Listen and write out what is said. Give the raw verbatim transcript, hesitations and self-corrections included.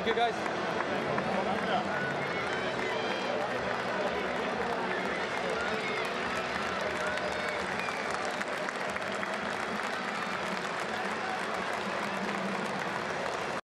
Thank you, guys.